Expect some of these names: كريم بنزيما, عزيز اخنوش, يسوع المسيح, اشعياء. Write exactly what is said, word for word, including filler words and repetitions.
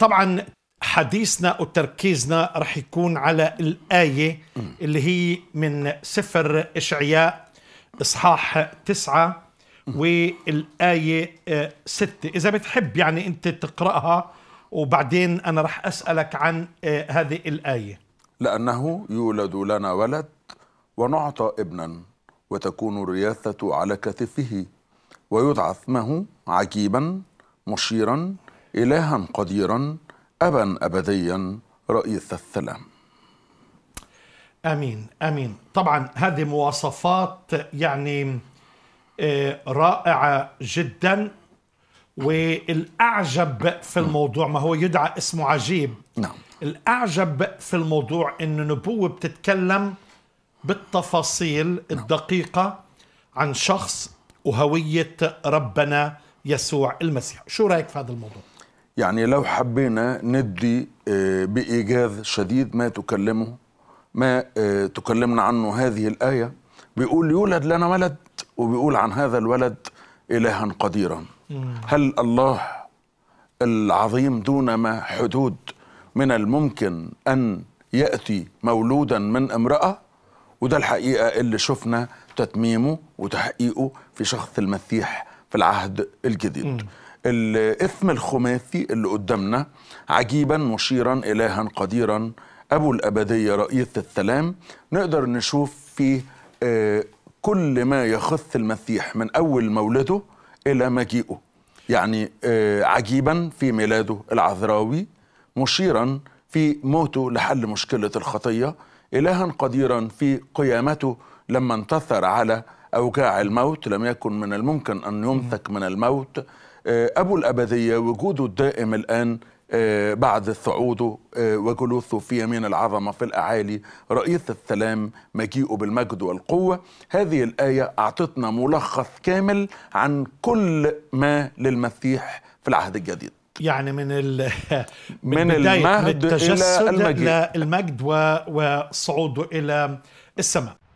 طبعا حديثنا وتركيزنا رح يكون على الآية اللي هي من سفر اشعياء اصحاح تسعة والآية ستة. إذا بتحب يعني أنت تقرأها وبعدين أنا رح أسألك عن هذه الآية. لأنه يولد لنا ولد ونعطى ابنا وتكون الرياثة على كتفه ويدعى اسمه عجيبا مشيرا إلها قديرا أبا أبديا رئيس السلام. آمين آمين. طبعا هذه مواصفات يعني رائعة جدا، والأعجب في الموضوع ما هو يدعى اسمه عجيب. نعم. الأعجب في الموضوع إن النبوة بتتكلم بالتفاصيل الدقيقة عن شخص وهوية ربنا يسوع المسيح. شو رأيك في هذا الموضوع؟ يعني لو حبينا ندي بإيجاز شديد ما تكلمه ما تكلمنا عنه هذه الآية، بيقول يولد لنا ولد وبيقول عن هذا الولد إلها قديرا. هل الله العظيم دون ما حدود من الممكن أن يأتي مولودا من امرأة؟ وده الحقيقة اللي شفنا تتميمه وتحقيقه في شخص المسيح في العهد الجديد. م. الاسم الخماسي اللي قدامنا عجيبا مشيرا إلها قديرا أبو الأبدية رئيس السلام، نقدر نشوف فيه آه كل ما يخص المسيح من أول مولده إلى مجيئه. يعني آه عجيبا في ميلاده العذراوي، مشيرا في موته لحل مشكلة الخطية، إلها قديرا في قيامته لما انتصر على أوجاع الموت، لم يكن من الممكن أن يمسك من الموت. أبو الأبدية وجوده الدائم الآن بعد صعوده وجلوسه في يمين العظمة في الأعالي، رئيس السلام مجيئه بالمجد والقوة. هذه الآية أعطتنا ملخص كامل عن كل ما للمسيح في العهد الجديد، يعني من ال من, من المجد إلى المجد وصعوده إلى السماء.